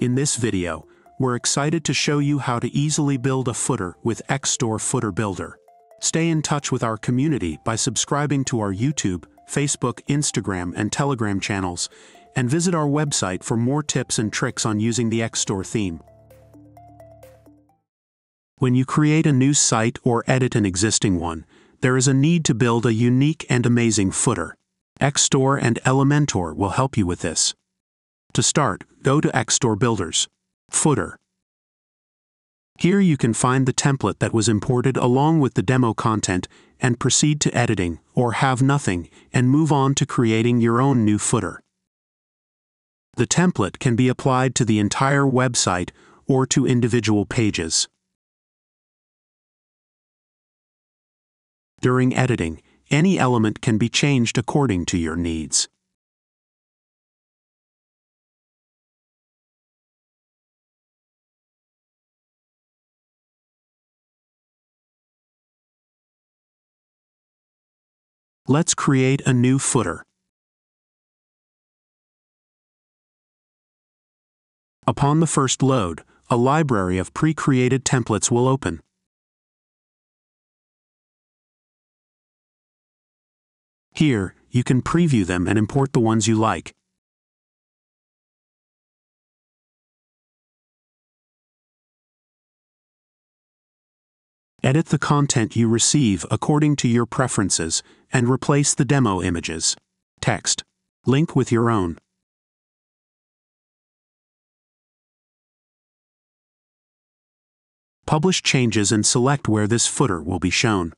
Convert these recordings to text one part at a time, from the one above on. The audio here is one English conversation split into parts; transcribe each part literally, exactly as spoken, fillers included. In this video, we're excited to show you how to easily build a footer with XStore Footer Builder. Stay in touch with our community by subscribing to our YouTube, Facebook, Instagram, and Telegram channels, and visit our website for more tips and tricks on using the XStore theme. When you create a new site or edit an existing one, there is a need to build a unique and amazing footer. XStore and Elementor will help you with this. To start, go to XStore Builders. Footer. Here you can find the template that was imported along with the demo content and proceed to editing, or have nothing, and move on to creating your own new footer. The template can be applied to the entire website or to individual pages. During editing, any element can be changed according to your needs. Let's create a new footer. Upon the first load, a library of pre-created templates will open. Here, you can preview them and import the ones you like. Edit the content you receive according to your preferences and replace the demo images, text, link with your own. Publish changes and select where this footer will be shown.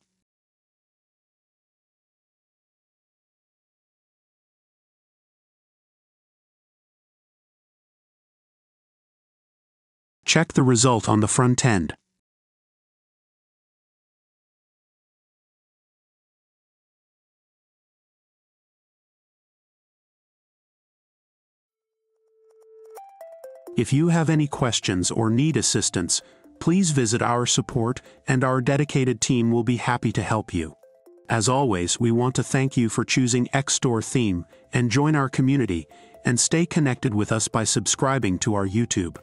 Check the result on the front end. If you have any questions or need assistance, please visit our support, and our dedicated team will be happy to help you. As always, we want to thank you for choosing XStore theme, and join our community, and stay connected with us by subscribing to our YouTube.